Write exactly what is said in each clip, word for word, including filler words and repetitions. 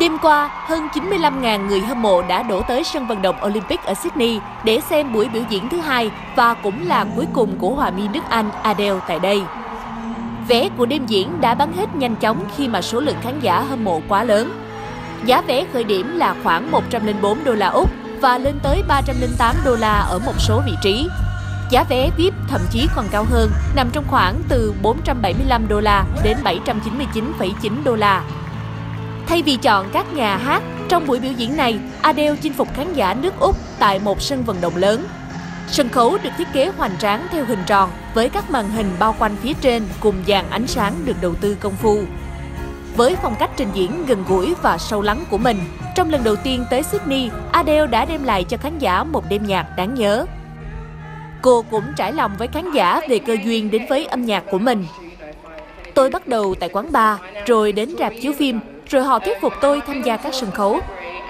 Đêm qua, hơn chín mươi lăm nghìn người hâm mộ đã đổ tới sân vận động Olympic ở Sydney để xem buổi biểu diễn thứ hai và cũng là cuối cùng của họa mi nước Anh Adele tại đây. Vé của đêm diễn đã bán hết nhanh chóng khi mà số lượng khán giả hâm mộ quá lớn. Giá vé khởi điểm là khoảng một trăm lẻ bốn đô la Úc và lên tới ba trăm lẻ tám đô la ở một số vị trí. Giá vé vi ai pi thậm chí còn cao hơn, nằm trong khoảng từ bốn trăm bảy mươi lăm đô la đến bảy trăm chín mươi chín phẩy chín đô la. Thay vì chọn các nhà hát, trong buổi biểu diễn này, Adele chinh phục khán giả nước Úc tại một sân vận động lớn. Sân khấu được thiết kế hoành tráng theo hình tròn với các màn hình bao quanh phía trên cùng dàn ánh sáng được đầu tư công phu. Với phong cách trình diễn gần gũi và sâu lắng của mình, trong lần đầu tiên tới Sydney, Adele đã đem lại cho khán giả một đêm nhạc đáng nhớ. Cô cũng trải lòng với khán giả về cơ duyên đến với âm nhạc của mình. Tôi bắt đầu tại quán bar, rồi đến rạp chiếu phim, rồi họ thuyết phục tôi tham gia các sân khấu.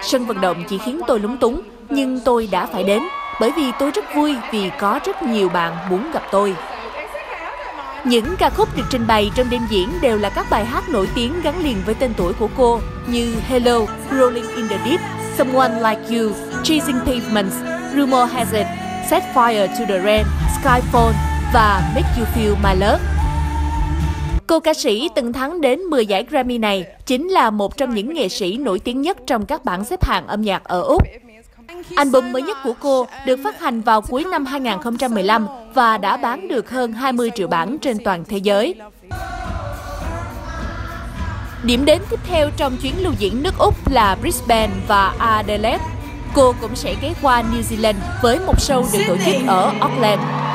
Sân vận động chỉ khiến tôi lúng túng, nhưng tôi đã phải đến, bởi vì tôi rất vui vì có rất nhiều bạn muốn gặp tôi. Những ca khúc được trình bày trong đêm diễn đều là các bài hát nổi tiếng gắn liền với tên tuổi của cô như Hello, Rolling in the Deep, Someone Like You, Chasing Pavements, Rumor Has It, Set Fire to the Rain, Skyfall và Make You Feel My Love. Cô ca sĩ từng thắng đến mười giải Grammy này chính là một trong những nghệ sĩ nổi tiếng nhất trong các bảng xếp hạng âm nhạc ở Úc. Album mới nhất của cô được phát hành vào cuối năm hai nghìn không trăm mười lăm và đã bán được hơn hai mươi triệu bản trên toàn thế giới. Điểm đến tiếp theo trong chuyến lưu diễn nước Úc là Brisbane và Adelaide. Cô cũng sẽ ghé qua New Zealand với một show được tổ chức ở Auckland.